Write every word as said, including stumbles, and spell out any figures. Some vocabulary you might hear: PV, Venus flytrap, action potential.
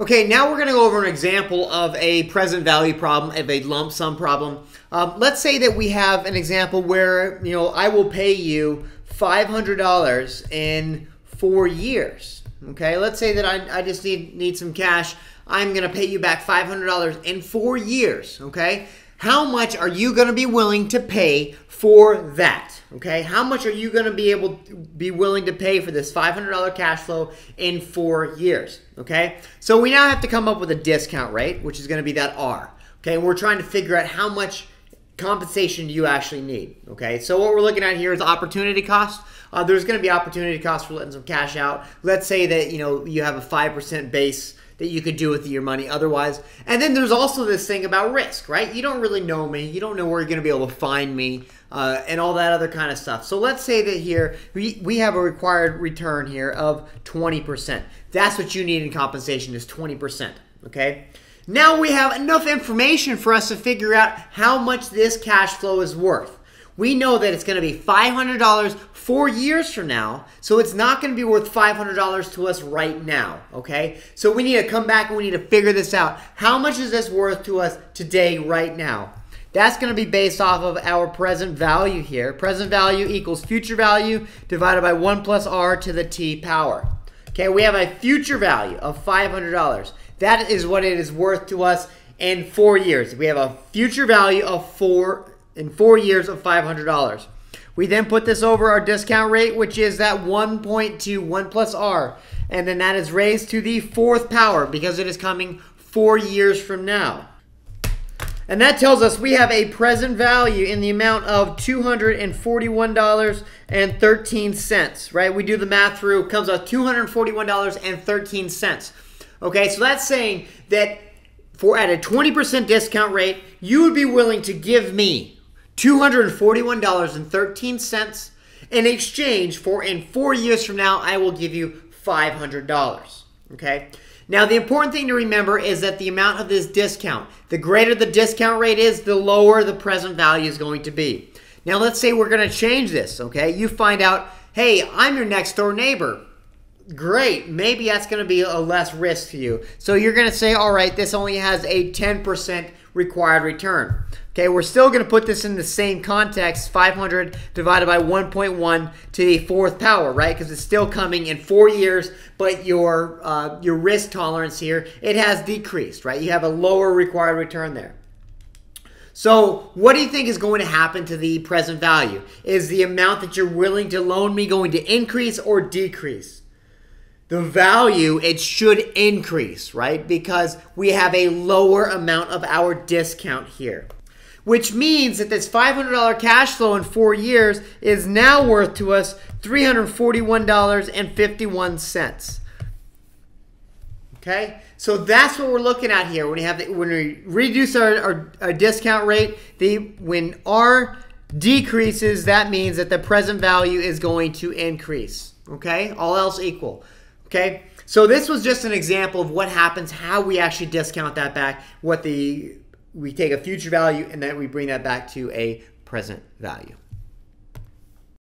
Okay, now we're going to go over an example of a present value problem, of a lump sum problem. Um, let's say that we have an example where, you know, I will pay you five hundred dollars in four years. Okay, let's say that I, I just need, need some cash. I'm going to pay you back five hundred dollars in four years. Okay, how much are you going to be willing to pay for that? Okay, how much are you going to be able to be willing to pay for this five hundred dollar cash flow in four years? Okay, so we now have to come up with a discount rate, which is going to be that R. Okay, and we're trying to figure out how much compensation you actually need. Okay, so what we're looking at here is opportunity cost. Uh, there's going to be opportunity cost for letting some cash out. Let's say that, you know, you have a five percent base that you could do with your money otherwise. And then there's also this thing about risk, right? You don't really know me. You don't know where you're gonna be able to find me uh, and all that other kind of stuff. So let's say that here, we, we have a required return here of twenty percent. That's what you need in compensation is twenty percent, okay? Now we have enough information for us to figure out how much this cash flow is worth. We know that it's gonna be five hundred dollars four years from now, so it's not gonna be worth five hundred dollars to us right now, okay? So we need to come back and we need to figure this out. How much is this worth to us today, right now? That's gonna be based off of our present value here. Present value equals future value divided by one plus R to the T power. Okay, we have a future value of five hundred dollars. That is what it is worth to us in four years. We have a future value of four in four years of five hundred dollars. We then put this over our discount rate, which is that one point two, one plus R, and then that is raised to the fourth power because it is coming four years from now. And that tells us we have a present value in the amount of two hundred forty-one dollars and thirteen cents, right? We do the math through, comes out two hundred forty-one dollars and thirteen cents. Okay, so that's saying that for at a twenty percent discount rate, you would be willing to give me two hundred forty-one dollars and thirteen cents in exchange for, in four years from now, I will give you five hundred dollars, okay? Now, the important thing to remember is that the amount of this discount, the greater the discount rate is, the lower the present value is going to be. Now, let's say we're gonna change this, okay? You find out, hey, I'm your next door neighbor. Great, maybe that's going to be a less risk to you. So you're going to say, all right, this only has a ten percent required return. Okay, we're still going to put this in the same context, five hundred divided by one point one to the fourth power, right? Because it's still coming in four years, but your, uh, your risk tolerance here, it has decreased, right? You have a lower required return there. So what do you think is going to happen to the present value? Is the amount that you're willing to loan me going to increase or decrease? The value, it should increase, right? Because we have a lower amount of our discount here, which means that this five hundred dollar cash flow in four years is now worth to us three hundred forty-one dollars and fifty-one cents. Okay, so that's what we're looking at here. When we have the, when we reduce our, our, our discount rate, the when R decreases, that means that the present value is going to increase. Okay, all else equal. Okay, so this was just an example of what happens, how we actually discount that back, what the, we take a future value and then we bring that back to a present value.